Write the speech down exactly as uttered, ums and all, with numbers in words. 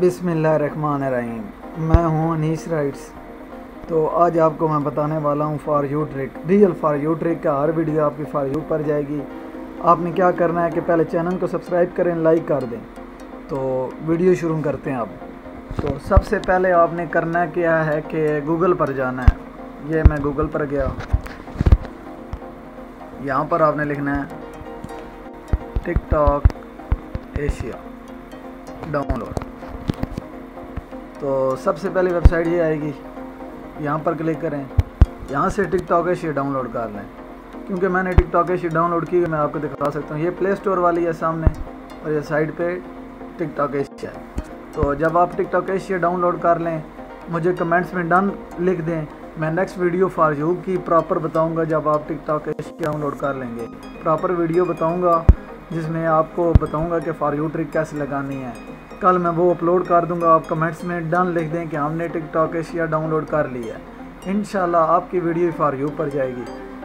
बिस्मिल्लाहिर्रहमानिर्रहीम। मैं हूं अनीश राइट्स। तो आज आपको मैं बताने वाला हूं for you trick, real for you trick का हर वीडियो आपकी फॉर यू पर जाएगी। आपने क्या करना है कि पहले चैनल को सब्सक्राइब करें, लाइक कर दें। तो वीडियो शुरू करते हैं। आप तो सबसे पहले आपने करना क्या है कि गूगल पर जाना है। ये मैं गूगल पर गया, यहाँ पर आपने लिखना है टिकटॉक एशिया डाउनलोड। तो सबसे पहले वेबसाइट ये आएगी, यहाँ पर क्लिक करें, यहाँ से टिकटॉक एशिया डाउनलोड कर लें। क्योंकि मैंने टिकटॉक एशिया डाउनलोड की, मैं आपको दिखा सकता हूँ। ये प्ले स्टोर वाली है सामने, और ये साइड पे टिकटॉक एशिया है। तो जब आप टिकटॉक एशिया डाउनलोड कर लें, मुझे कमेंट्स में डन लिख दें। मैं नेक्स्ट वीडियो फॉर यू की प्रॉपर बताऊँगा। जब आप टिकटॉक एशिया डाउनलोड कर लेंगे, प्रॉपर वीडियो बताऊँगा जिसमें आपको बताऊँगा कि फॉर यू ट्रिक कैसे लगानी है। कल मैं वो अपलोड कर दूंगा। आप कमेंट्स में डन लिख दें कि हमने टिकटॉक एशिया डाउनलोड कर लिया है। इंशाल्लाह आपकी वीडियो फॉर यू पर जाएगी।